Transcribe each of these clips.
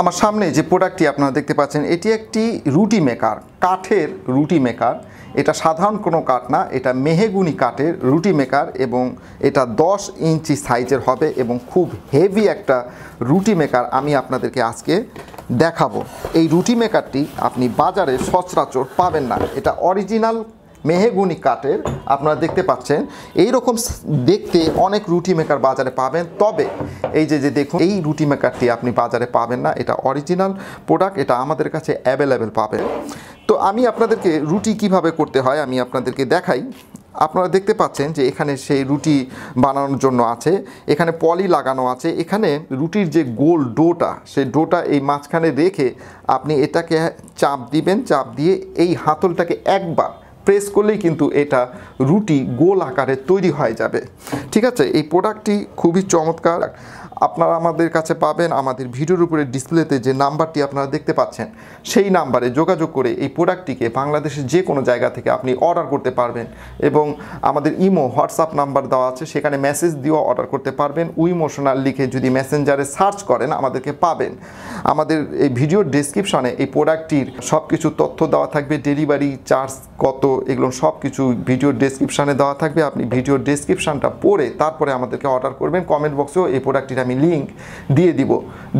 আমার সামনে যে প্রোডাক্টটি আপনারা দেখতে পাচ্ছেন এটি একটি রুটি মেকার, কাঠের রুটি মেকার। এটা সাধারণ কোনো কাঠ না, এটা মেহেগুনি কাঠের রুটি মেকার এবং এটা 10 ইঞ্চি সাইজের হবে এবং খুব হেভি একটা রুটি মেকার আমি আপনাদেরকে আজকে দেখাবো। এই রুটি মেকারটি আপনি বাজারে সচরাচর পাবেন না, এটা অরিজিনাল মেহেগুনি কাঠের। আপনারা দেখতে পাচ্ছেন এই রকম দেখতে অনেক রুটি মেকার বাজারে পাবেন, তবে এই যে যে দেখুন এই রুটি মেকারটি আপনি বাজারে পাবেন না, এটা অরিজিনাল প্রোডাক্ট, এটা আমাদের কাছে অ্যাভেলেবেল পাবেন। তো আমি আপনাদেরকে রুটি কিভাবে করতে হয় আমি আপনাদেরকে দেখাই। আপনারা দেখতে পাচ্ছেন যে এখানে সেই রুটি বানানোর জন্য আছে, এখানে পলি লাগানো আছে, এখানে রুটির যে গোল ডোটা সেই ডোটা এই মাঝখানে রেখে আপনি এটাকে চাপ দিবেন, চাপ দিয়ে এই হাতলটাকে একবার প্রেস করলেই কিন্তু এটা রুটি গোল আকারে তৈরি হয়ে যাবে। ঠিক আছে, এই প্রোডাক্টটি খুবই চমৎকার, আপনারা আমাদের কাছে পাবেন। আমাদের ভিডিওর উপরে ডিসপ্লেতে যে নাম্বারটি আপনারা দেখতে পাচ্ছেন সেই নাম্বারে যোগাযোগ করে এই প্রোডাক্টটিকে বাংলাদেশের যে কোনো জায়গা থেকে আপনি অর্ডার করতে পারবেন এবং আমাদের ইমো হোয়াটসঅ্যাপ নাম্বার দেওয়া আছে, সেখানে মেসেজ দিয়েও অর্ডার করতে পারবেন। উইমোশনার লিখে যদি মেসেঞ্জারে সার্চ করেন আমাদেরকে পাবেন। আমাদের এই ভিডিওর ডেসক্রিপশনে এই প্রোডাক্টটির সব কিছু তথ্য দেওয়া থাকবে, ডেলিভারি চার্জ কত এগুলো সব কিছু ভিডিওর ডেসক্রিপশানে দেওয়া থাকবে। আপনি ভিডিওর ডেসক্রিপশানটা পড়ে তারপরে আমাদেরকে অর্ডার করবেন। কমেন্ট বক্সেও এই প্রোডাক্টটির আমি লিঙ্ক দিয়ে দিব।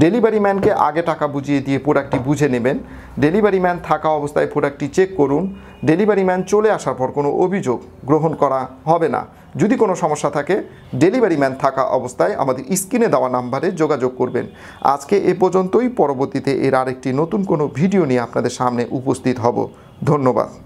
ডেলিভারি ম্যানকে আগে টাকা বুঝিয়ে দিয়ে প্রোডাক্টটি বুঝে নেবেন, ডেলিভারি ম্যান থাকা অবস্থায় প্রোডাক্টটি চেক করুন, ডেলিভারি ম্যান চলে আসার পর কোনো অভিযোগ গ্রহণ করা হবে না। যদি কোনো সমস্যা থাকে ডেলিভারি ম্যান থাকা অবস্থায় আমাদের স্ক্রিনে দেওয়া নাম্বারে যোগাযোগ করবেন। আজকে এ পর্যন্তই, পরবর্তীতে এর আরেকটি নতুন কোনো ভিডিও নিয়ে আপনাদের সামনে উপস্থিত হব। ধন্যবাদ।